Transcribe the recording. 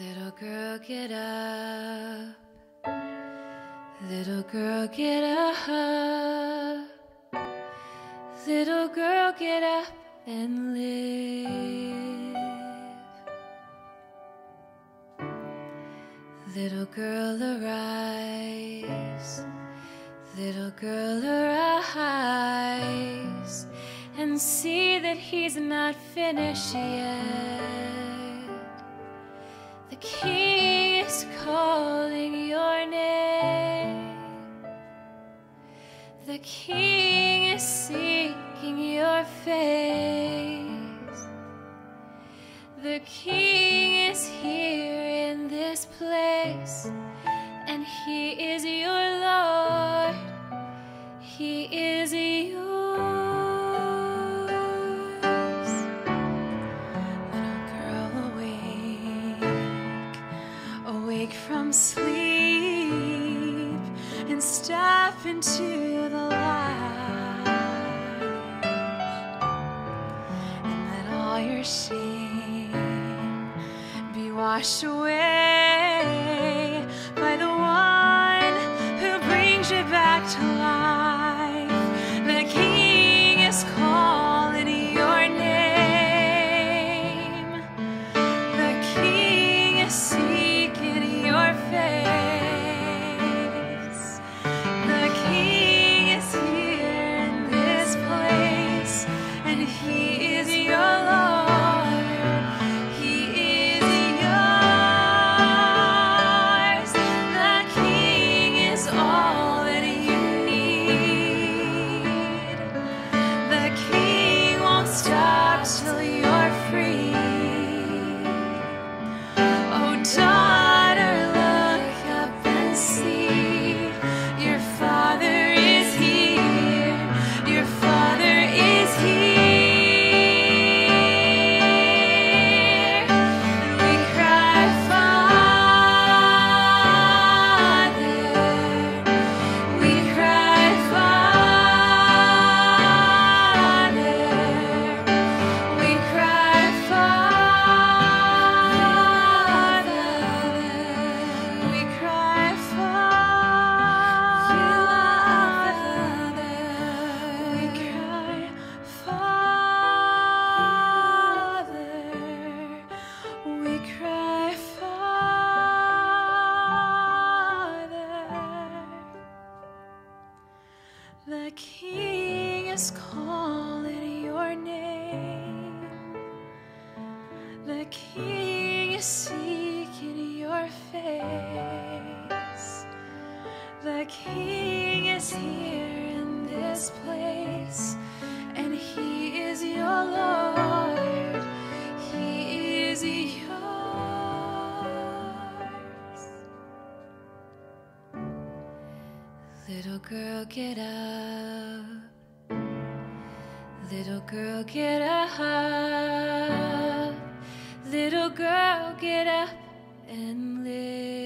Little girl, get up. Little girl, get up. Little girl, get up and live. Little girl, arise. Little girl, arise and see that he's not finished yet. The king is calling your name. The king is seeking your face. The king is here in this place, and he is your Lord. He is yours. Little girl, awake. Awake from sleep and step into the light. And let all your shame be washed away by the one who brings you back to life. The king is calling your name. The king is seeking your face. The king is here in this place, and he is your Lord. He is yours. Little girl, get up. Little girl, get up. Little girl, get up and live.